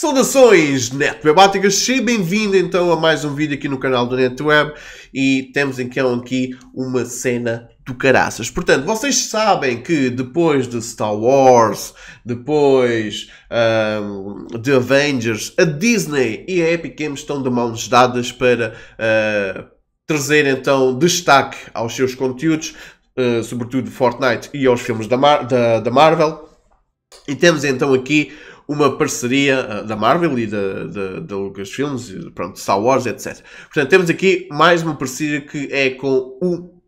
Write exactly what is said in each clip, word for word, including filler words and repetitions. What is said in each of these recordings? Saudações netwebáticas, seja bem-vindo então a mais um vídeo aqui no canal do NetWeb e temos então aqui uma cena do caraças. Portanto, vocês sabem que depois de Star Wars, depois um, de Avengers, a Disney e a Epic Games estão de mãos dadas para uh, trazer então destaque aos seus conteúdos, uh, sobretudo Fortnite e aos filmes da, Mar da, da Marvel. E temos então aqui uma parceria uh, da Marvel e da, da, da Lucasfilms, e, pronto, Star Wars, etcétera. Portanto, temos aqui mais uma parceria que é com o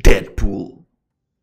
Deadpool.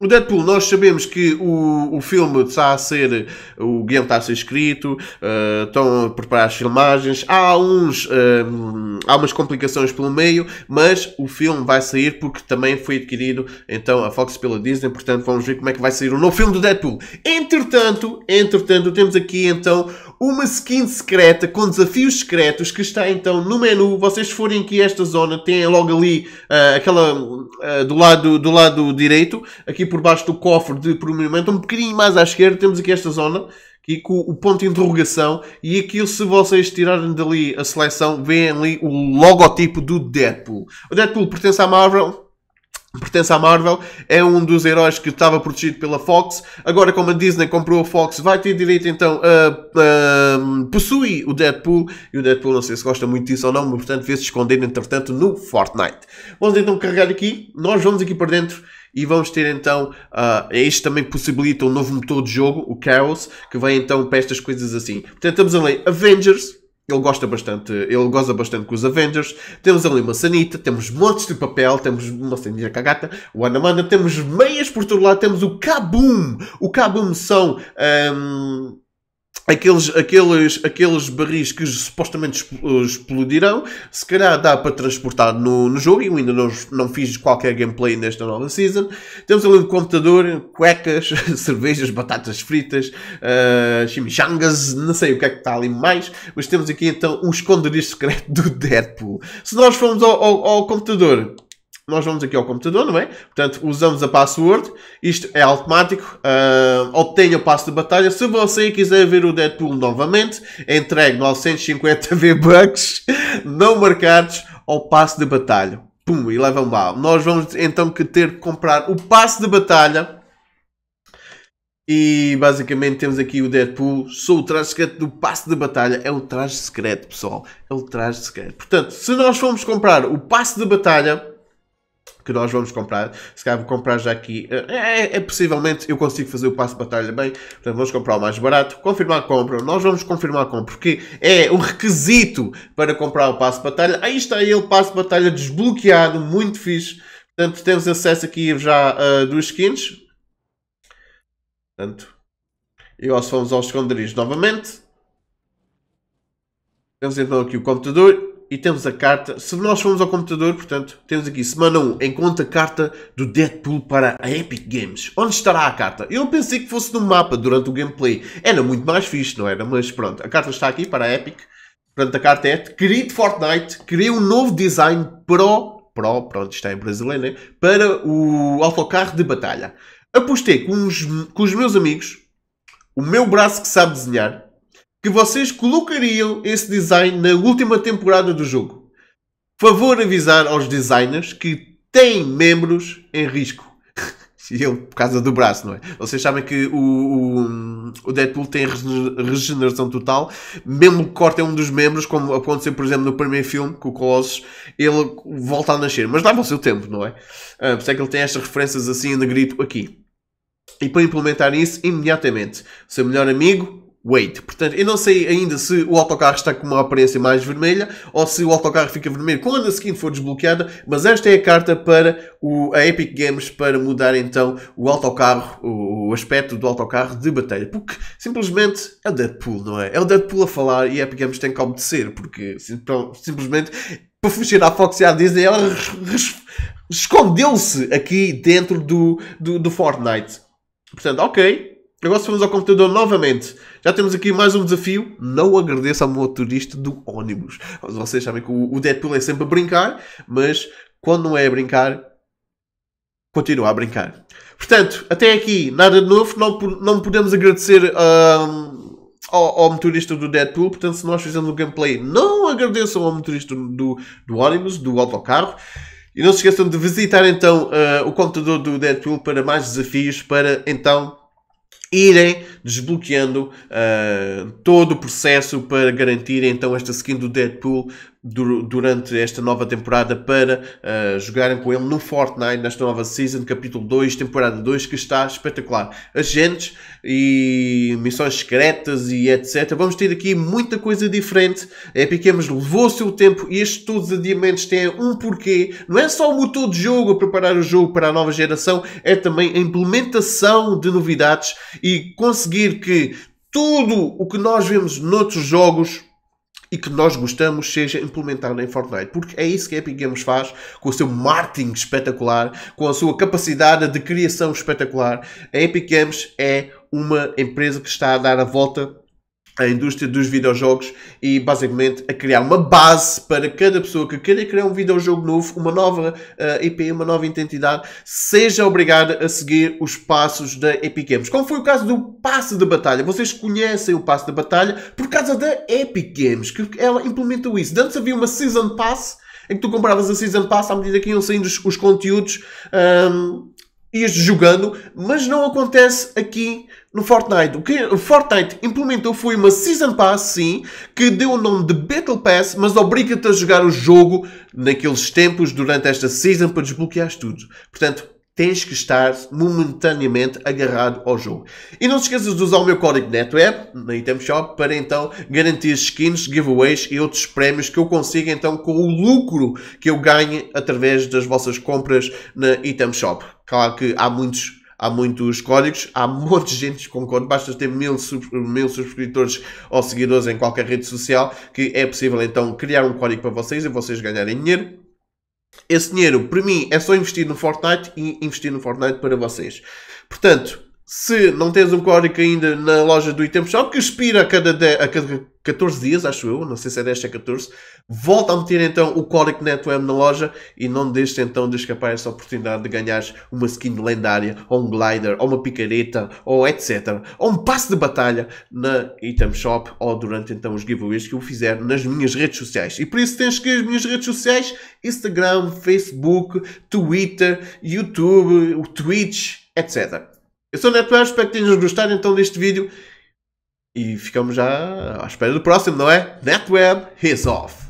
O Deadpool, nós sabemos que o, o filme está a ser, o guião está a ser escrito, uh, estão a preparar as filmagens, há, uns, um, há umas complicações pelo meio, mas o filme vai sair porque também foi adquirido então a Fox pela Disney, portanto vamos ver como é que vai sair o novo filme do Deadpool. Entretanto, entretanto temos aqui então uma skin secreta com desafios secretos que está então no menu. Vocês forem aqui a esta zona, tem logo ali uh, aquela uh, do, lado, do lado direito, aqui por baixo do cofre de promovimento, um bocadinho mais à esquerda, temos aqui esta zona, aqui com o ponto de interrogação, e aqui se vocês tirarem dali a seleção, veem ali o logotipo do Deadpool. O Deadpool pertence à Marvel. Pertence à Marvel, é um dos heróis que estava protegido pela Fox. Agora, como a Disney comprou a Fox, vai ter direito então a, a possuir o Deadpool. E o Deadpool, não sei se gosta muito disso ou não, mas portanto vê-se esconder entretanto no Fortnite. Vamos então carregar aqui, nós vamos aqui para dentro e vamos ter então, uh, este também possibilita um novo motor de jogo, o Chaos, que vem então para estas coisas assim. Portanto, estamos a ler Avengers. Ele gosta bastante, ele goza bastante com os Avengers. Temos ali uma sanita, temos montes de papel, temos uma sanita cagata, o Anamanda, temos meias por todo lado, temos o Kaboom. O Kaboom são um, aqueles, aqueles, aqueles barris que supostamente explodirão. Se calhar dá para transportar no, no jogo, e eu ainda não, não fiz qualquer gameplay nesta nova season. Temos ali um computador, cuecas, cervejas, batatas fritas, uh, chimichangas, não sei o que é que está ali mais, mas temos aqui então um esconderijo secreto do Deadpool. Se nós formos ao, ao, ao computador, nós vamos aqui ao computador, não é? Portanto, usamos a password. Isto é automático. Uh, obtenha o passo de batalha. Se você quiser ver o Deadpool novamente, entregue novecentos e cinquenta V Bucks não marcados ao passo de batalha. Pum, e levam mal. Nós vamos então que ter que comprar o passo de batalha. E basicamente temos aqui o Deadpool. Sou o traje secreto do passe de batalha. É o traje secreto, pessoal. É o traje secreto. Portanto, se nós formos comprar o passe de batalha, que nós vamos comprar, se calhar vou comprar já aqui, é, é possivelmente eu consigo fazer o passo de batalha bem, portanto vamos comprar o mais barato, confirmar a compra, nós vamos confirmar a compra, porque é um requisito para comprar o passo de batalha. Aí está ele, passo de batalha desbloqueado, muito fixe. Portanto, temos acesso aqui já a uh, duas skins, portanto, e nós fomos aos esconderijos novamente, temos então aqui o computador. E temos a carta, se nós formos ao computador, portanto, temos aqui semana um, encontra a carta do Deadpool para a Epic Games. Onde estará a carta? Eu pensei que fosse no mapa durante o gameplay. Era muito mais fixe, não era? Mas pronto, a carta está aqui para a Epic. Portanto, a carta é: querido Fortnite, criei um novo design pro, pro, pronto, está em brasileiro, né? Para o autocarro de batalha. Apostei com os, com os meus amigos, o meu braço que sabe desenhar, que vocês colocariam esse design na última temporada do jogo. Favor avisar aos designers que têm membros em risco. E ele, por causa do braço, não é? Vocês sabem que o, o, o Deadpool tem regeneração total. Mesmo que cortem um dos membros, como aconteceu, por exemplo, no primeiro filme, com o Colossus, ele volta a nascer. Mas leva o seu tempo, não é? Uh, por isso é que ele tem estas referências assim, em negrito, aqui. E para implementar isso, imediatamente. Seu melhor amigo... Wait, portanto, eu não sei ainda se o autocarro está com uma aparência mais vermelha ou se o autocarro fica vermelho quando a skin for desbloqueada, mas esta é a carta para o, a Epic Games para mudar então o autocarro, o, o aspecto do autocarro de batalha, porque simplesmente é o Deadpool, não é? É o Deadpool a falar e a Epic Games tem que obedecer, porque sim, simplesmente para fugir à Fox e à Disney ela escondeu-se aqui dentro do, do, do Fortnite. Portanto, ok. Agora se vamos ao computador novamente, já temos aqui mais um desafio. Não agradeço ao motorista do ônibus. Vocês sabem que o Deadpool é sempre a brincar, mas quando não é a brincar, continua a brincar. Portanto, até aqui nada de novo. Não, não podemos agradecer um, ao, ao motorista do Deadpool. Portanto, se nós fizermos o gameplay, não agradeçam ao motorista do, do ônibus, do autocarro. E não se esqueçam de visitar então uh, o computador do Deadpool para mais desafios, para então irem desbloqueando uh, todo o processo para garantir então esta skin do Deadpool dur durante esta nova temporada, para uh, jogarem com ele no Fortnite, nesta nova season, capítulo dois, temporada dois, que está espetacular. Agentes e missões secretas e etcétera. Vamos ter aqui muita coisa diferente. A Epic Games levou o seu tempo e estes todos os adiamentos têm um porquê. Não é só o motor de jogo, a preparar o jogo para a nova geração, é também a implementação de novidades e conseguir que tudo o que nós vemos noutros jogos e que nós gostamos seja implementado em Fortnite. Porque é isso que a Epic Games faz, com o seu marketing espetacular, com a sua capacidade de criação espetacular. A Epic Games é uma empresa que está a dar a volta à indústria dos videojogos e basicamente a criar uma base para cada pessoa que queira criar um videojogo novo, uma nova uh, I P, uma nova identidade, seja obrigada a seguir os passos da Epic Games. Como foi o caso do passe de batalha. Vocês conhecem o passe de batalha por causa da Epic Games, que ela implementou isso. Antes havia uma Season Pass, em que tu compravas a Season Pass à medida que iam saindo os, os conteúdos, um, ias jogando, mas não acontece aqui no Fortnite. O que o Fortnite implementou foi uma Season Pass, sim, que deu o nome de Battle Pass, mas obriga-te a jogar o jogo naqueles tempos, durante esta Season, para desbloqueares tudo. Portanto, tens que estar momentaneamente agarrado ao jogo. E não te esqueças de usar o meu código NETWEB na Item Shop para então garantir skins, giveaways e outros prémios que eu consiga então com o lucro que eu ganho através das vossas compras na Item Shop. Claro que há muitos, há muitos códigos, há um monte de gente que concorda, basta ter mil, mil subscritores ou seguidores em qualquer rede social que é possível então criar um código para vocês e vocês ganharem dinheiro. Esse dinheiro, para mim, é só investir no Fortnite e investir no Fortnite para vocês. Portanto, se não tens um código ainda na loja do Item Shop, que expira a cada, dez, a cada catorze dias, acho eu, não sei se é dez ou catorze, volta a meter então o código NETWEB na loja e não deixes então de escapar essa oportunidade de ganhares uma skin lendária, ou um glider, ou uma picareta, ou etcétera. Ou um passe de batalha na Item Shop, ou durante então os giveaways que eu fizer nas minhas redes sociais. E por isso tens que ir às minhas redes sociais, Instagram, Facebook, Twitter, YouTube, o Twitch, etcétera. Eu sou o NETWEB, espero que tenhas gostado então deste vídeo e ficamos já à espera do próximo, não é? NETWEB is off!